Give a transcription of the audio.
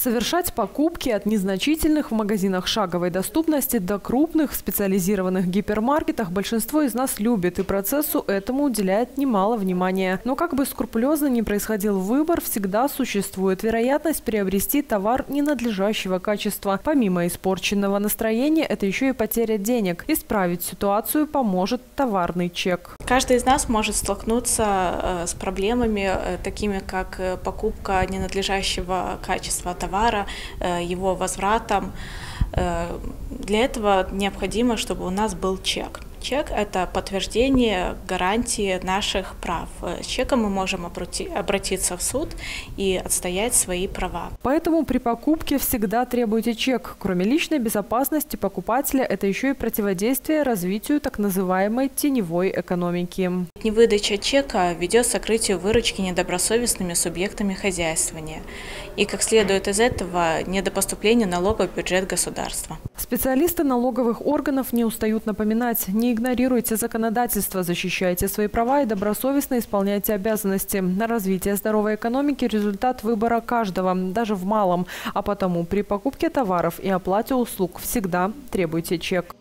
совершать покупки от незначительных в магазинах шаговой доступности до крупных в специализированных гипермаркетах большинство из нас любит, и процессу этому уделяет немало внимания. Но как бы скрупулезно ни происходил выбор, всегда существует вероятность приобрести товар ненадлежащего качества. Помимо испорченного настроения, это еще и потеря денег. Исправить ситуацию поможет товарный чек. Каждый из нас может столкнуться с проблемами, такими как покупка ненадлежащего качества товара, его возвратом. Для этого необходимо, чтобы у нас был чек. Чек – это подтверждение гарантии наших прав. С чеком мы можем обратиться в суд и отстоять свои права. Поэтому при покупке всегда требуйте чек. Кроме личной безопасности покупателя, это еще и противодействие развитию так называемой теневой экономики. Невыдача чека ведет к сокрытию выручки недобросовестными субъектами хозяйствования. И, как следует из этого, недопоступление налога в бюджет государства. Специалисты налоговых органов не устают напоминать: не игнорируйте законодательство, защищайте свои права и добросовестно исполняйте обязанности. На развитие здоровой экономики результат выбора каждого, даже в малом. А потому при покупке товаров и оплате услуг всегда требуйте чек.